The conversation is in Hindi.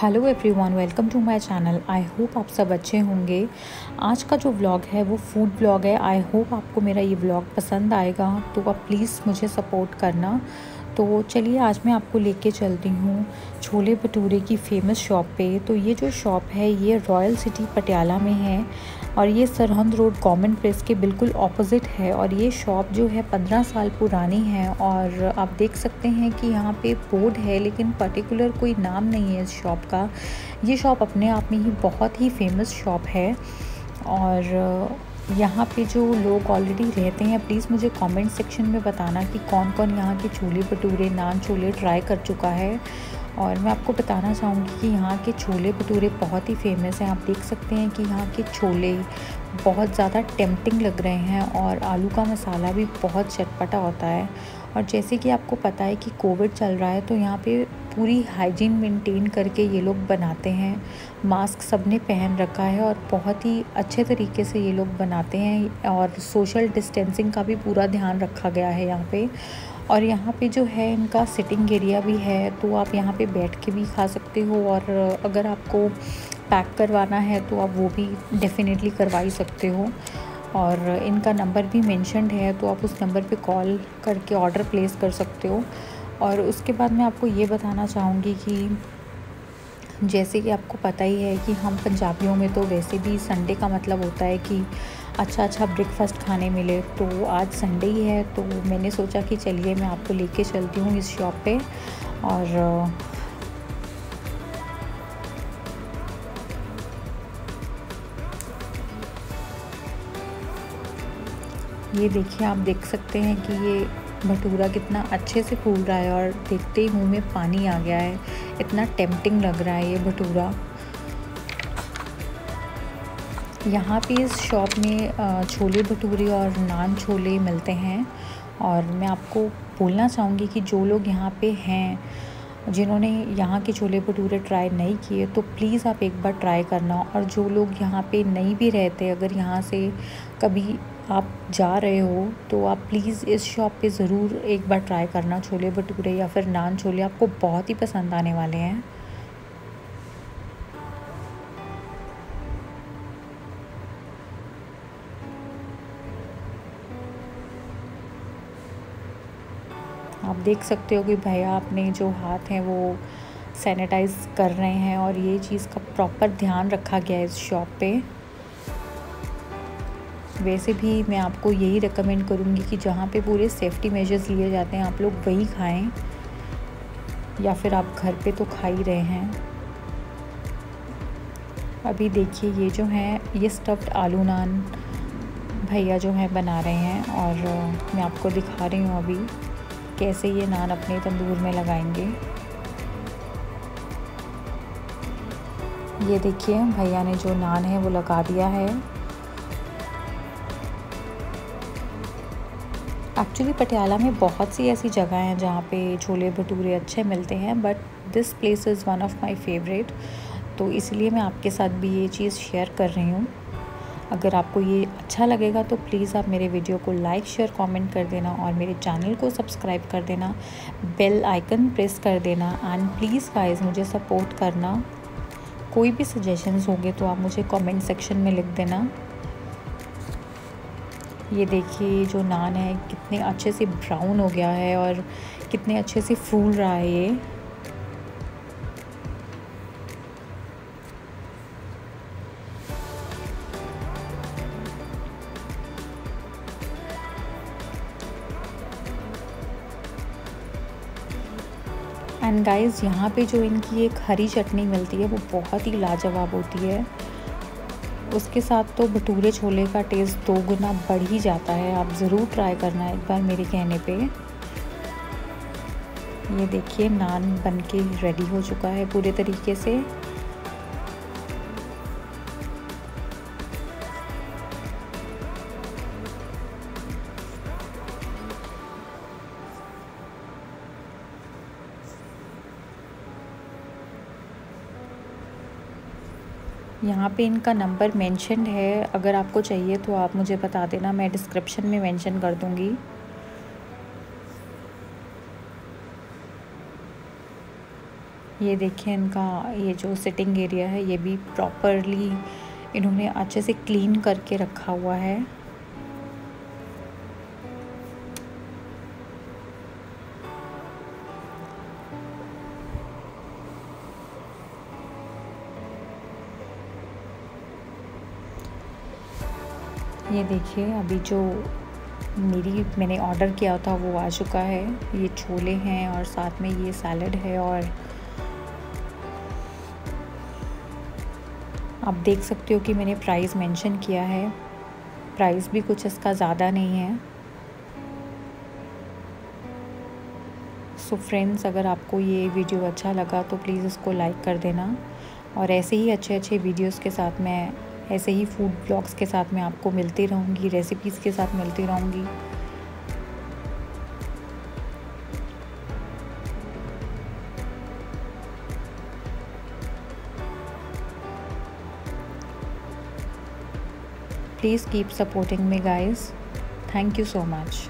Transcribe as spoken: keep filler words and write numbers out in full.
Hello everyone, welcome to my channel. I hope आप सब अच्छे होंगे। आज का जो व्लॉग है वो फूड व्लॉग है। आई होप आपको मेरा ये व्लॉग पसंद आएगा, तो आप प्लीज़ मुझे सपोर्ट करना। तो चलिए आज मैं आपको लेके चलती हूँ छोले भटूरे की फ़ेमस शॉप पे। तो ये जो शॉप है ये रॉयल सिटी पटियाला में है और ये सरहंद रोड गवर्नमेंट प्रेस के बिल्कुल ऑपोजिट है। और ये शॉप जो है पंद्रह साल पुरानी है और आप देख सकते हैं कि यहाँ पे बोर्ड है लेकिन पर्टिकुलर कोई नाम नहीं है इस शॉप का। ये शॉप अपने आप में ही बहुत ही फेमस शॉप है और यहाँ पे जो लोग ऑलरेडी रहते हैं प्लीज़ मुझे कमेंट सेक्शन में बताना कि कौन कौन यहाँ के छोले भटूरे, नान छोले ट्राई कर चुका है। और मैं आपको बताना चाहूँगी कि यहाँ के छोले भटूरे बहुत ही फेमस हैं। आप देख सकते हैं कि यहाँ के छोले बहुत ज़्यादा टेम्पटिंग लग रहे हैं और आलू का मसाला भी बहुत चटपटा होता है। और जैसे कि आपको पता है कि कोविड चल रहा है तो यहाँ पे पूरी हाइजीन मेंटेन करके ये लोग बनाते हैं। मास्क सबने पहन रखा है और बहुत ही अच्छे तरीके से ये लोग बनाते हैं और सोशल डिस्टेंसिंग का भी पूरा ध्यान रखा गया है यहाँ पे। और यहाँ पे जो है इनका सिटिंग एरिया भी है, तो आप यहाँ पे बैठ के भी खा सकते हो और अगर आपको पैक करवाना है तो आप वो भी डेफिनेटली करवा ही सकते हो। और इनका नंबर भी मेंशनड है तो आप उस नंबर पे कॉल करके ऑर्डर प्लेस कर सकते हो। और उसके बाद मैं आपको ये बताना चाहूँगी कि जैसे कि आपको पता ही है कि हम पंजाबियों में तो वैसे भी संडे का मतलब होता है कि अच्छा अच्छा ब्रेकफास्ट खाने मिले, तो आज संडे ही है तो मैंने सोचा कि चलिए मैं आपको लेके चलती हूँ इस शॉप पे। और ये देखिए, आप देख सकते हैं कि ये भटूरा कितना अच्छे से फूल रहा है और देखते ही मुंह में पानी आ गया है, इतना टेम्पटिंग लग रहा है ये भटूरा। यहाँ पे इस शॉप में छोले भटूरे और नान छोले मिलते हैं। और मैं आपको बोलना चाहूँगी कि जो लोग यहाँ पे हैं, जिन्होंने यहाँ के छोले भटूरे ट्राई नहीं किए तो प्लीज़ आप एक बार ट्राई करना। और जो लोग यहाँ पे नहीं भी रहते, अगर यहाँ से कभी आप जा रहे हो तो आप प्लीज़ इस शॉप पे ज़रूर एक बार ट्राई करना। छोले भटूरे या फिर नान छोले आपको बहुत ही पसंद आने वाले हैं। आप देख सकते हो कि भैया अपने जो हाथ हैं वो सैनिटाइज़ कर रहे हैं और ये चीज़ का प्रॉपर ध्यान रखा गया है इस शॉप पे। वैसे भी मैं आपको यही रेकमेंड करूँगी कि जहाँ पे पूरे सेफ़्टी मेजर्स लिए जाते हैं आप लोग वही खाएं, या फिर आप घर पे तो खा ही रहे हैं। अभी देखिए ये जो हैं ये स्टफ्ड आलू नान भैया जो हैं बना रहे हैं और मैं आपको दिखा रही हूँ अभी कैसे ये नान अपने तंदूर में लगाएंगे। ये देखिए भैया ने जो नान है वो लगा दिया है। एक्चुअली पटियाला में बहुत सी ऐसी जगह हैं जहाँ पे छोले भटूरे अच्छे मिलते हैं, but this place is one of my favourite, तो इसलिए मैं आपके साथ भी ये चीज़ शेयर कर रही हूँ। अगर आपको ये अच्छा लगेगा तो प्लीज़ आप मेरे वीडियो को लाइक, शेयर, कमेंट कर देना और मेरे चैनल को सब्सक्राइब कर देना, बेल आइकन प्रेस कर देना एंड प्लीज़ गाइस मुझे सपोर्ट करना। कोई भी सजेशंस होंगे तो आप मुझे कमेंट सेक्शन में लिख देना। ये देखिए जो नान है कितने अच्छे से ब्राउन हो गया है और कितने अच्छे से फूल रहा है ये। एंड गाइस यहाँ पे जो इनकी एक हरी चटनी मिलती है वो बहुत ही लाजवाब होती है, उसके साथ तो भटूरे छोले का टेस्ट दो गुना बढ़ ही जाता है। आप ज़रूर ट्राई करना एक बार मेरे कहने पे। ये देखिए नान बनके रेडी हो चुका है पूरे तरीके से। यहाँ पे इनका नंबर मेंशनड है, अगर आपको चाहिए तो आप मुझे बता देना, मैं डिस्क्रिप्शन में मेंशन कर दूँगी। ये देखिए इनका ये जो सिटिंग एरिया है ये भी प्रॉपरली इन्होंने अच्छे से क्लीन करके रखा हुआ है। ये देखिए अभी जो मेरी मैंने ऑर्डर किया था वो आ चुका है। ये छोले हैं और साथ में ये सैलड है और आप देख सकते हो कि मैंने प्राइस मेंशन किया है। प्राइस भी कुछ इसका ज़्यादा नहीं है। सो फ्रेंड्स, अगर आपको ये वीडियो अच्छा लगा तो प्लीज़ इसको लाइक कर देना और ऐसे ही अच्छे अच्छे वीडियोस के साथ मैं ऐसे ही फूड ब्लॉग्स के साथ मैं आपको मिलती रहूँगी, रेसिपीज़ के साथ मिलती रहूँगी। Please keep supporting me, guys. Thank you so much.